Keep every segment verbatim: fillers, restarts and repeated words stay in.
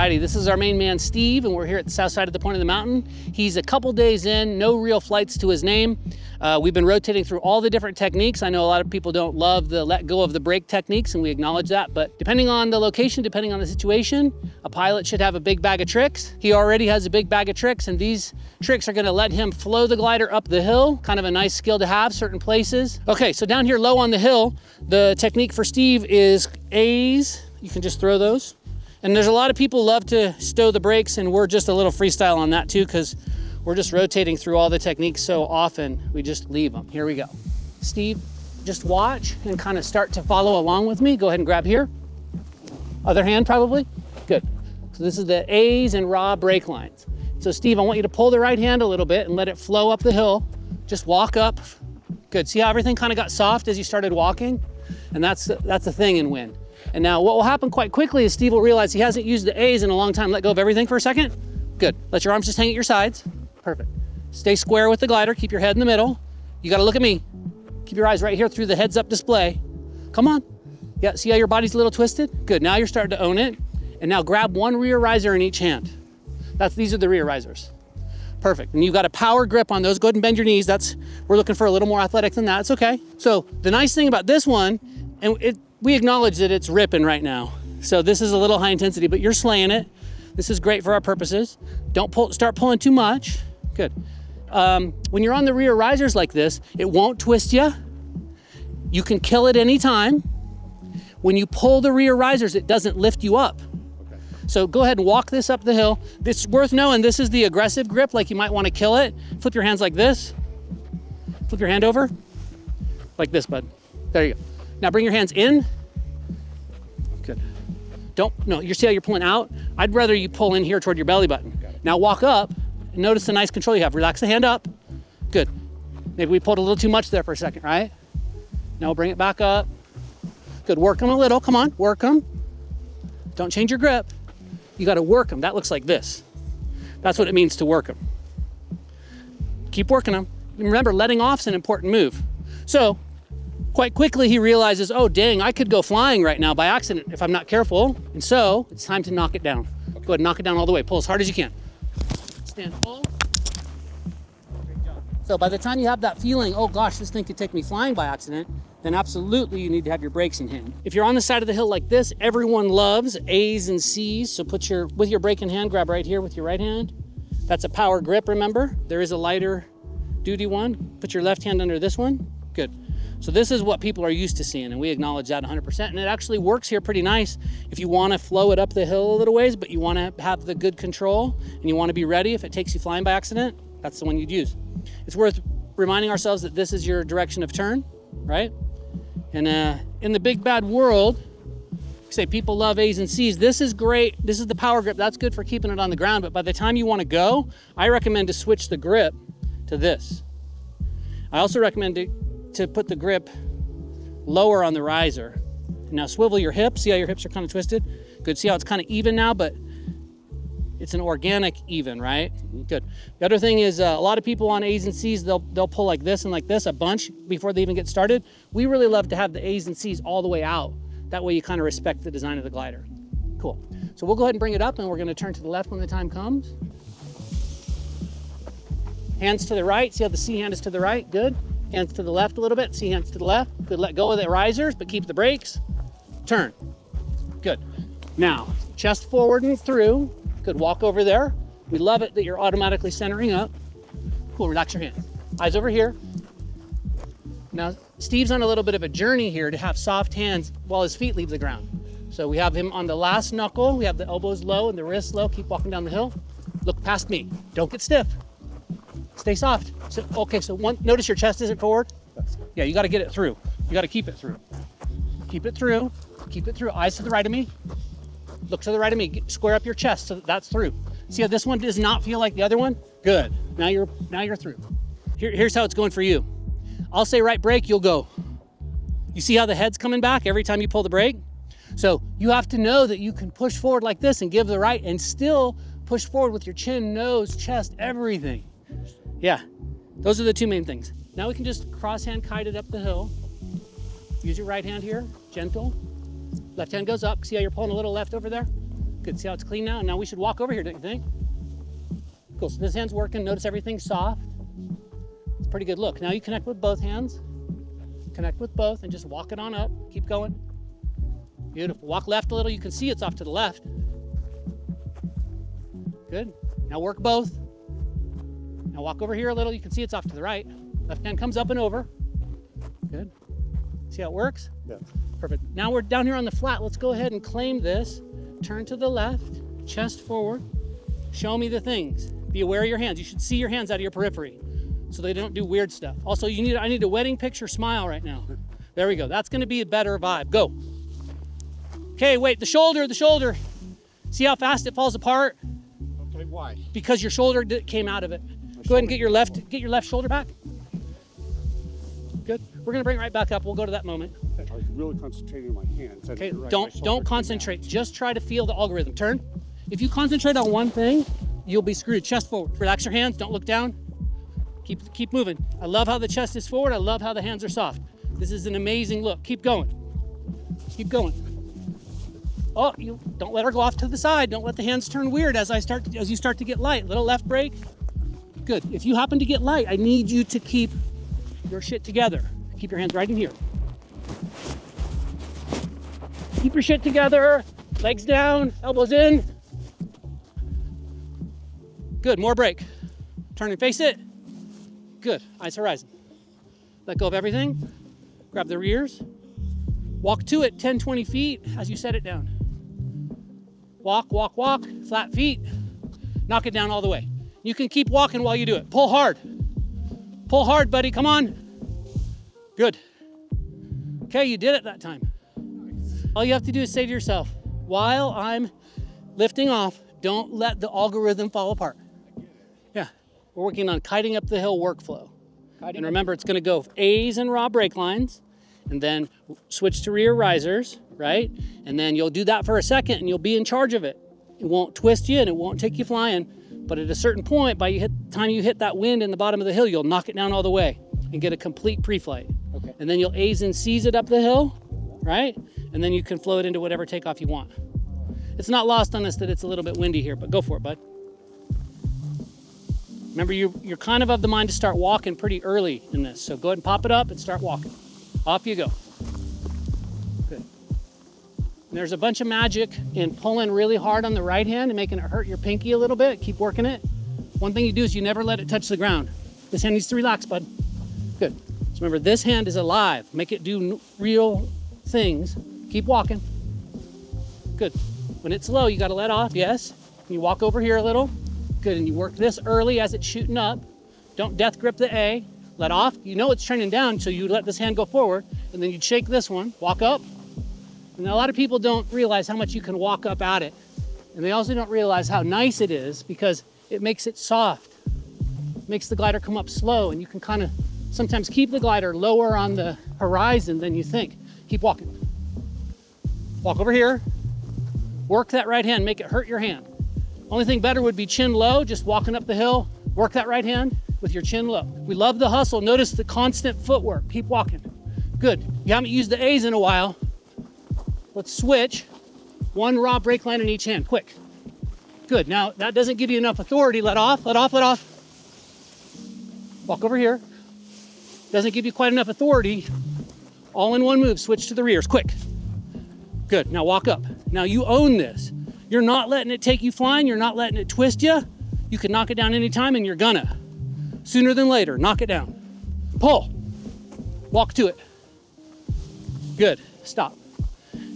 Alrighty, this is our main man Steve, and we're here at the south side of the point of the mountain. He's a couple days in, no real flights to his name. Uh, we've been rotating through all the different techniques. I know a lot of people don't love the let go of the brake techniques, and we acknowledge that, but depending on the location, depending on the situation, a pilot should have a big bag of tricks. He already has a big bag of tricks, and these tricks are gonna let him flow the glider up the hill. Kind of a nice skill to have, certain places. Okay, so down here low on the hill, the technique for Steve is A's. You can just throw those. And there's a lot of people love to stow the brakes, and we're just a little freestyle on that too, because we're just rotating through all the techniques so often, we just leave them. Here we go. Steve, just watch and kind of start to follow along with me. Go ahead and grab here. Other hand probably. Good. So this is the A's and raw brake lines. So Steve, I want you to pull the right hand a little bit and let it flow up the hill. Just walk up. Good. See how everything kind of got soft as you started walking? And that's, that's the thing in wind. And now what will happen quite quickly is Steve will realize he hasn't used the A's in a long time. Let go of everything for a second. Good. Let your arms just hang at your sides. Perfect. Stay square with the glider. Keep your head in the middle. You got to look at me. Keep your eyes right here through the heads up display. Come on. Yeah. See how your body's a little twisted? Good. Now you're starting to own it. And now grab one rear riser in each hand. That's, these are the rear risers. Perfect. And you've got a power grip on those. Go ahead and bend your knees. That's, we're looking for a little more athletic than that. It's okay. So the nice thing about this one, and it, we acknowledge that it's ripping right now. So this is a little high intensity, but you're slaying it. This is great for our purposes. Don't pull, start pulling too much. Good. Um, when you're on the rear risers like this, it won't twist you. You can kill it anytime. When you pull the rear risers, it doesn't lift you up. Okay. So go ahead and walk this up the hill. It's worth knowing this is the aggressive grip, like you might want to kill it. Flip your hands like this. Flip your hand over. Like this, bud. There you go. Now bring your hands in. Good. Don't, no, you see how you're pulling out? I'd rather you pull in here toward your belly button. Now walk up and notice the nice control you have. Relax the hand up. Good. Maybe we pulled a little too much there for a second, right? Now we'll bring it back up. Good, work them a little, come on, work them. Don't change your grip. You gotta work them, that looks like this. That's what it means to work them. Keep working them. Remember, letting off's an important move. So, quite quickly, he realizes, oh dang, I could go flying right now by accident if I'm not careful. And so it's time to knock it down. Okay. Go ahead and knock it down all the way. Pull as hard as you can. Stand full. Great job. So by the time you have that feeling, oh gosh, this thing could take me flying by accident, then absolutely you need to have your brakes in hand. If you're on the side of the hill like this, everyone loves A's and C's. So put your, with your brake in hand, grab right here with your right hand. That's a power grip, remember. There is a lighter duty one. Put your left hand under this one. Good. So this is what people are used to seeing, and we acknowledge that one hundred percent. And it actually works here pretty nice if you want to flow it up the hill a little ways, but you want to have the good control and you want to be ready. If it takes you flying by accident, that's the one you'd use. It's worth reminding ourselves that this is your direction of turn, right? And uh, in the big bad world, say people love A's and C's. This is great. This is the power grip. That's good for keeping it on the ground. But by the time you want to go, I recommend to switch the grip to this. I also recommend to to put the grip lower on the riser. Now swivel your hips. See how your hips are kind of twisted? Good. See how it's kind of even now, but it's an organic even, right? Good. The other thing is uh, a lot of people on A's and C's, they'll, they'll pull like this and like this a bunch before they even get started. We really love to have the A's and C's all the way out. That way you kind of respect the design of the glider. Cool. So we'll go ahead and bring it up, and we're going to turn to the left when the time comes. Hands to the right. See how the C hand is to the right? Good. Hands to the left a little bit, see hands to the left. Good, let go of the risers, but keep the brakes. Turn, good. Now, chest forward and through. Good, walk over there. We love it that you're automatically centering up. Cool, relax your hands. Eyes over here. Now, Steve's on a little bit of a journey here to have soft hands while his feet leave the ground. So we have him on the last knuckle. We have the elbows low and the wrists low. Keep walking down the hill. Look past me, don't get stiff. Stay soft. So, okay, so one, notice your chest isn't forward. Yeah, you got to get it through. You got to keep it through. Keep it through. Keep it through. Eyes to the right of me. Look to the right of me. Get, square up your chest so that that's through. See how this one does not feel like the other one? Good. Now you're now you're through. Here, here's how it's going for you. I'll say right brake, you'll go. You see how the head's coming back every time you pull the brake? So you have to know that you can push forward like this and give the right and still push forward with your chin, nose, chest, everything. Yeah, those are the two main things. Now we can just cross-hand kite it up the hill. Use your right hand here, gentle. Left hand goes up. See how you're pulling a little left over there? Good, see how it's clean now? Now we should walk over here, don't you think? Cool, so this hand's working. Notice everything's soft. It's a pretty good look. Now you connect with both hands. Connect with both and just walk it on up. Keep going. Beautiful. Walk left a little. You can see it's off to the left. Good. Now work both. Now walk over here a little. You can see it's off to the right. Left hand comes up and over. Good. See how it works? Yeah. Perfect. Now we're down here on the flat. Let's go ahead and claim this. Turn to the left, chest forward. Show me the things. Be aware of your hands. You should see your hands out of your periphery so they don't do weird stuff. Also, you need I need a wedding picture smile right now. There we go. That's going to be a better vibe. Go. Okay, wait. The shoulder, the shoulder. See how fast it falls apart? Okay, why? Because your shoulder came out of it. My go ahead and get your left, get your left shoulder back. Good. We're going to bring it right back up. We'll go to that moment. I was really concentrating on my hands. Okay, right. don't, don't concentrate. Just try to feel the algorithm. Turn. If you concentrate on one thing, you'll be screwed. Chest forward. Relax your hands. Don't look down. Keep, keep moving. I love how the chest is forward. I love how the hands are soft. This is an amazing look. Keep going. Keep going. Oh, you don't let her go off to the side. Don't let the hands turn weird as I start to, as you start to get light. Little left break. Good. If you happen to get light, I need you to keep your shit together. Keep your hands right in here. Keep your shit together. Legs down. Elbows in. Good, more break. Turn and face it. Good, eyes horizon. Let go of everything. Grab the rears. Walk to it ten, twenty feet as you set it down. Walk, walk, walk, flat feet. Knock it down all the way. You can keep walking while you do it. Pull hard. Pull hard, buddy, come on. Good. Okay, you did it that time. All you have to do is say to yourself, while I'm lifting off, don't let the algorithm fall apart. Yeah, we're working on kiting up the hill workflow. Kiting and remember, it's gonna go A's and raw brake lines, and then switch to rear risers, right? And then you'll do that for a second and you'll be in charge of it. It won't twist you and it won't take you flying, but at a certain point, by the time you hit that wind in the bottom of the hill, you'll knock it down all the way and get a complete pre-flight. Okay. And then you'll A's and C's it up the hill, right? And then you can flow it into whatever takeoff you want. It's not lost on us that it's a little bit windy here, but go for it, bud. Remember, you're, you're kind of of the mind to start walking pretty early in this. So go ahead and pop it up and start walking. Off you go. Good. And there's a bunch of magic in pulling really hard on the right hand and making it hurt your pinky a little bit. Keep working it. One thing you do is you never let it touch the ground. This hand needs to relax, bud. Good. So remember, this hand is alive. Make it do real things. Keep walking. Good. When it's low, you got to let off, yes. And you walk over here a little. Good, and you work this early as it's shooting up. Don't death grip the A. Let off. You know it's turning down, so you let this hand go forward, and then you shake this one, walk up. And a lot of people don't realize how much you can walk up at it. And they also don't realize how nice it is because it makes it soft. It makes the glider come up slow, and you can kind of sometimes keep the glider lower on the horizon than you think. Keep walking. Walk over here. Work that right hand, make it hurt your hand. Only thing better would be chin low, just walking up the hill. Work that right hand with your chin low. We love the hustle. Notice the constant footwork. Keep walking. Good. You haven't used the A's in a while. Let's switch. One raw brake line in each hand. Quick. Good. Now, that doesn't give you enough authority. Let off, let off, let off. Walk over here. Doesn't give you quite enough authority. All in one move. Switch to the rears. Quick. Good. Now walk up. Now you own this. You're not letting it take you flying. You're not letting it twist you. You can knock it down anytime and you're gonna. Sooner than later, knock it down. Pull, walk to it. Good, stop.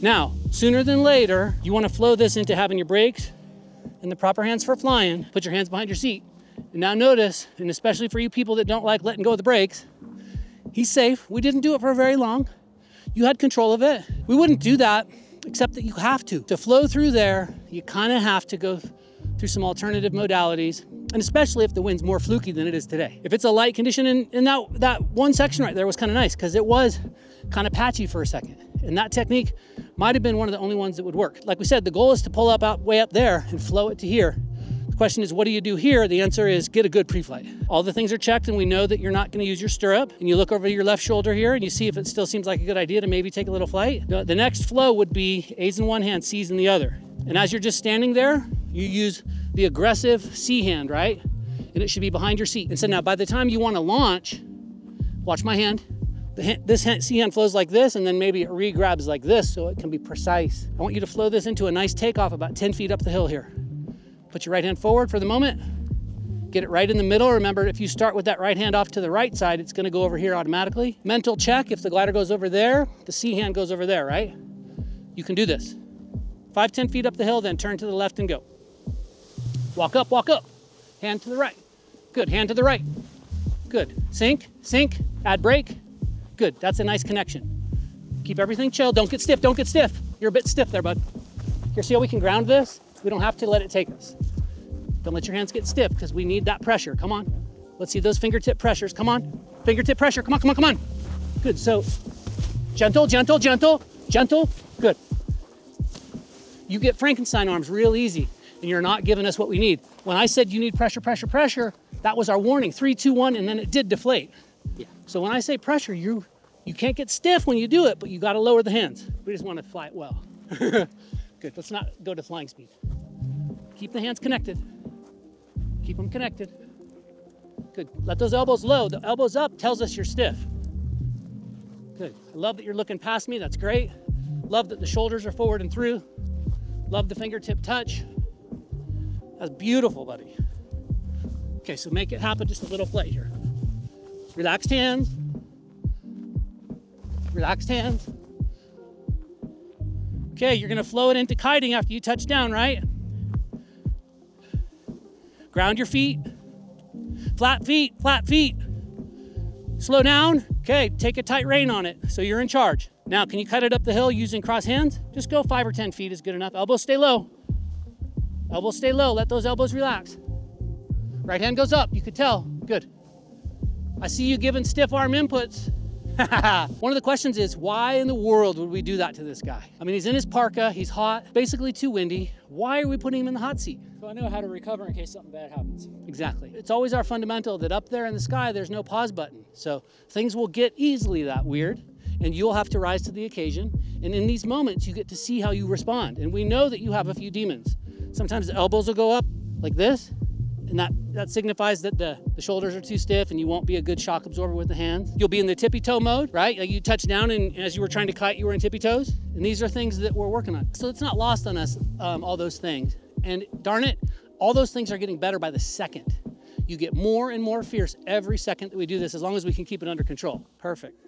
Now, sooner than later, you wanna flow this into having your brakes and the proper hands for flying. Put your hands behind your seat. And now notice, and especially for you people that don't like letting go of the brakes, he's safe. We didn't do it for very long. You had control of it. We wouldn't do that except that you have to. To flow through there, you kind of have to go through some alternative modalities, and especially if the wind's more fluky than it is today. If it's a light condition, and, and that, that one section right there was kind of nice because it was kind of patchy for a second. And that technique might have been one of the only ones that would work. Like we said, the goal is to pull up out way up there and flow it to here. The question is, what do you do here? The answer is get a good pre-flight. All the things are checked and we know that you're not gonna use your stirrup, and you look over your left shoulder here and you see if it still seems like a good idea to maybe take a little flight. The, the next flow would be A's in one hand, C's in the other. And as you're just standing there, you use the aggressive C hand, right? And it should be behind your seat. And so now by the time you want to launch, watch my hand, the hand, this hand, C hand flows like this, and then maybe it re-grabs like this so it can be precise. I want you to flow this into a nice takeoff about ten feet up the hill here. Put your right hand forward for the moment. Get it right in the middle. Remember, if you start with that right hand off to the right side, it's gonna go over here automatically. Mental check, if the glider goes over there, the C hand goes over there, right? You can do this. Five, ten feet up the hill, then turn to the left and go. Walk up, walk up. Hand to the right. Good, hand to the right. Good, sink, sink, add brake. Good, that's a nice connection. Keep everything chill, don't get stiff, don't get stiff. You're a bit stiff there, bud. Here, see how we can ground this? We don't have to let it take us. Don't let your hands get stiff because we need that pressure. Come on. Let's see those fingertip pressures. Come on. Fingertip pressure. Come on, come on, come on. Good. So gentle, gentle, gentle, gentle. Good. You get Frankenstein arms real easy and you're not giving us what we need. When I said you need pressure, pressure, pressure, that was our warning. Three, two, one, and then it did deflate. Yeah. So when I say pressure, you, you can't get stiff when you do it, but you got to lower the hands. We just want to fly it well. Good. Let's not go to flying speed. Keep the hands connected. Keep them connected. Good, let those elbows low. The elbows up tells us you're stiff. Good, I love that you're looking past me, that's great. Love that the shoulders are forward and through. Love the fingertip touch. That's beautiful, buddy. Okay, so make it happen, just a little play here. Relaxed hands. Relaxed hands. Okay, you're gonna flow it into kiting after you touch down, right? Ground your feet, flat feet, flat feet. Slow down, okay, take a tight rein on it, so you're in charge. Now, can you cut it up the hill using cross hands? Just go five or ten feet is good enough. Elbows stay low, elbows stay low, let those elbows relax. Right hand goes up, you could tell, good. I see you giving stiff arm inputs. One of the questions is, why in the world would we do that to this guy? I mean, he's in his parka, he's hot, basically too windy. Why are we putting him in the hot seat? So I know how to recover in case something bad happens. Exactly. It's always our fundamental that up there in the sky, there's no pause button. So things will get easily that weird, and you'll have to rise to the occasion. And in these moments, you get to see how you respond. And we know that you have a few demons. Sometimes the elbows will go up like this, and that, that signifies that the, the shoulders are too stiff and you won't be a good shock absorber with the hands. You'll be in the tippy-toe mode, right? Like you touch down and as you were trying to kite, you were in tippy-toes. And these are things that we're working on. So it's not lost on us, um, all those things. And darn it, all those things are getting better by the second. You get more and more fierce every second that we do this, as long as we can keep it under control. Perfect.